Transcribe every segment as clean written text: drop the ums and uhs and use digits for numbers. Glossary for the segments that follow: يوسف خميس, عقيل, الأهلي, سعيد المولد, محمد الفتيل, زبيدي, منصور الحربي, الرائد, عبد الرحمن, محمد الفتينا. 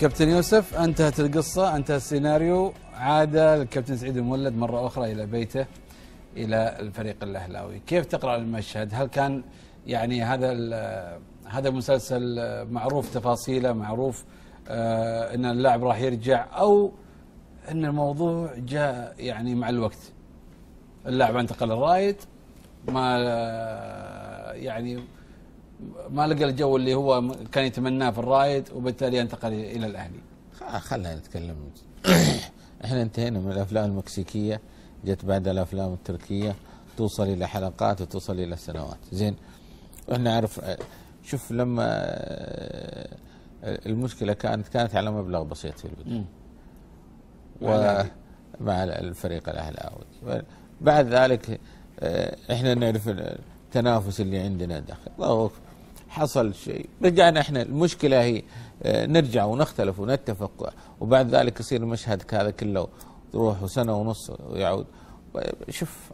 كابتن يوسف، انتهت القصة، انتهى السيناريو، عاد الكابتن سعيد المولد مرة أخرى إلى بيته، إلى الفريق الأهلاوي. كيف تقرأ المشهد؟ هل كان يعني هذا مسلسل معروف تفاصيله، معروف أن اللاعب راح يرجع، أو أن الموضوع جاء يعني مع الوقت؟ اللاعب انتقل الرائد، ما يعني ما لقى الجو اللي هو كان يتمناه في الرائد، وبالتالي انتقل الى الاهلي. خلينا نتكلم. احنا انتهينا من الافلام المكسيكيه، جت بعد الافلام التركيه، توصل الى حلقات وتوصل الى سنوات. زين، احنا نعرف. شوف، لما المشكله كانت على مبلغ بسيط في البدايه مع الفريق الاهلاوي. بعد ذلك احنا نعرف التنافس اللي عندنا داخل، ضغط، حصل شيء، رجعنا احنا. المشكله هي نرجع ونختلف ونتفق، وبعد ذلك يصير المشهد هذا كله تروح سنه ونص ويعود. شوف،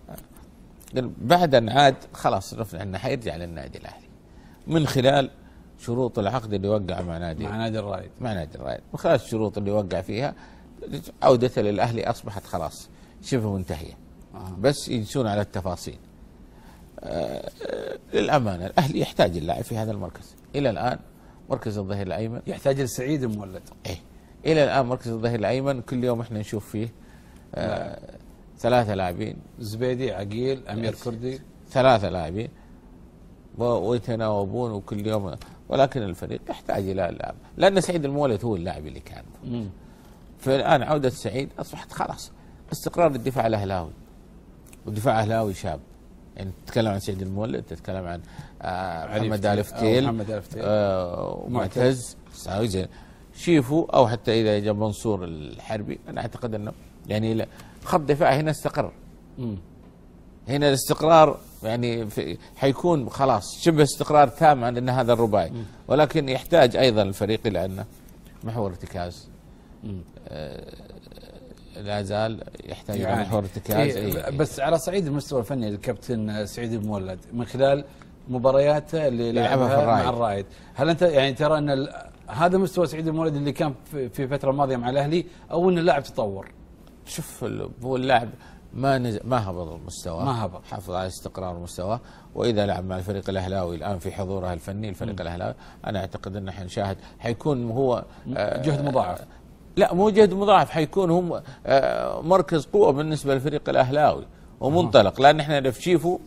بعد ان عاد خلاص عرفنا انه حيرجع للنادي الاهلي من خلال شروط العقد اللي وقع مع نادي الرائد، من خلال الشروط اللي وقع فيها عودته للاهلي اصبحت خلاص شبه منتهيه. بس يجلسون على التفاصيل. للامانه الاهلي يحتاج اللاعب في هذا المركز، الى الان مركز الظهير الايمن يحتاج لسعيد المولد. ايه، الى الان مركز الظهير الايمن كل يوم احنا نشوف فيه ثلاثه لاعبين، زبيدي، عقيل، امير، كردي، ثلاثه لاعبين ويتناوبون وكل يوم، ولكن الفريق يحتاج الى اللاعب، لان سعيد المولد هو اللاعب اللي كان. فالان عوده سعيد اصبحت خلاص استقرار الدفاع الاهلاوي، والدفاع اهلاوي شاب. يعني تتكلم عن سعيد المولد، تتكلم عن محمد الفتيل، ومعتز، زين، شيفو، او حتى اذا جاء منصور الحربي. انا اعتقد انه يعني خط دفاع هنا استقر. هنا الاستقرار يعني حيكون خلاص شبه استقرار تام عن هذا الرباعي، ولكن يحتاج ايضا الفريق، لانه محور ارتكاز. لا زال يحتاج يعني محور ارتكاز. بس على صعيد المستوى الفني للكابتن سعيد المولد من خلال مبارياته اللي لعبها مع الرائد، هل انت يعني ترى ان هذا مستوى سعيد المولد اللي كان في الفتره الماضيه مع الاهلي، او ان اللاعب تطور؟ شوف، هو اللاعب ما هبط المستوى، ما هبط، حافظ على استقرار مستواه، واذا لعب مع الفريق الاهلاوي الان في حضوره الفني الفريق الاهلاوي، انا اعتقد ان حنشاهد حيكون هو جهد مضاعف. لا، مو جهد مضاعف، حيكون هم مركز قوه بالنسبه للفريق الاهلاوي ومنطلق، لان احنا نشوفه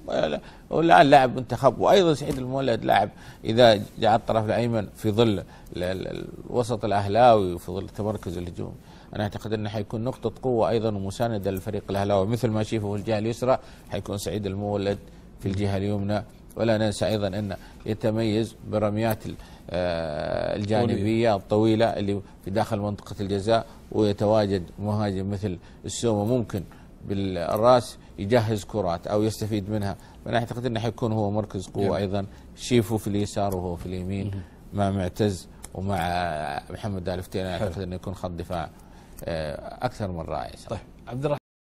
والان لاعب منتخب، وايضا سعيد المولد لاعب اذا جاء الطرف الايمن في ظل الوسط الاهلاوي وفي ظل تمركز الهجوم، انا اعتقد انه حيكون نقطه قوه ايضا ومسانده للفريق الاهلاوي. مثل ما شيفه في الجهه اليسرى حيكون سعيد المولد في الجهه اليمنى، ولا ننسى ايضا انه يتميز برميات الجانبيه الطويله اللي في داخل منطقه الجزاء، ويتواجد مهاجم مثل السومه ممكن بالراس يجهز كرات او يستفيد منها. فانا اعتقد انه حيكون هو مركز قوه ايضا. شيفو في اليسار وهو في اليمين مع معتز ومع محمد الفتينا، اعتقد انه يكون خط دفاع اكثر من رائع. طيب عبد الرحمن.